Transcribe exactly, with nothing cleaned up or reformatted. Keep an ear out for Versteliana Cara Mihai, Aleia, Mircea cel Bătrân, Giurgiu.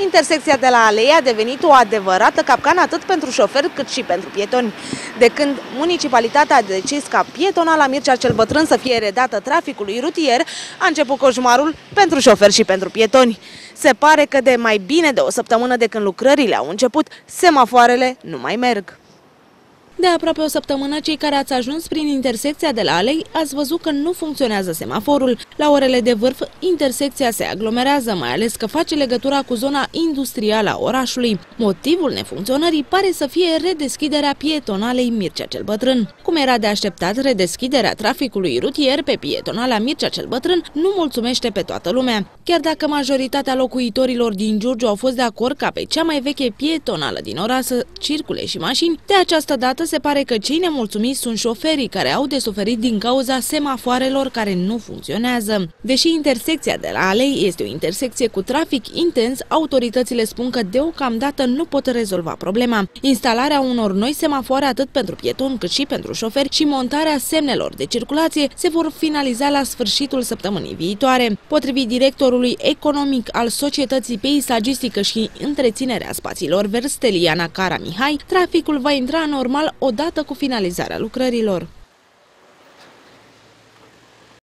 Intersecția de la Aleia a devenit o adevărată capcană atât pentru șoferi cât și pentru pietoni. De când municipalitatea a decis ca pietonala Mircea cel Bătrân să fie redată traficului rutier, a început coșmarul pentru șoferi și pentru pietoni. Se pare că de mai bine de o săptămână de când lucrările au început, semafoarele nu mai merg. De aproape o săptămână, cei care ați ajuns prin intersecția de la Alei ați văzut că nu funcționează semaforul. La orele de vârf, intersecția se aglomerează, mai ales că face legătura cu zona industrială a orașului. Motivul nefuncționării pare să fie redeschiderea pietonalei Mircea cel Bătrân. Cum era de așteptat, redeschiderea traficului rutier pe pietonala Mircea cel Bătrân nu mulțumește pe toată lumea. Chiar dacă majoritatea locuitorilor din Giurgiu au fost de acord ca pe cea mai veche pietonală din oraș să circule și mașini, de această dată se pare că cei nemulțumiți sunt șoferii care au de suferit din cauza semafoarelor care nu funcționează. Deși intersecția de la Alei este o intersecție cu trafic intens, autoritățile spun că deocamdată nu pot rezolva problema. Instalarea unor noi semafoare atât pentru pietoni cât și pentru șoferi și montarea semnelor de circulație se vor finaliza la sfârșitul săptămânii viitoare. Potrivit directorului economic al Societății Peisagistică și Întreținerea Spațiilor, Versteliana Cara Mihai, traficul va intra normal odată cu finalizarea lucrărilor.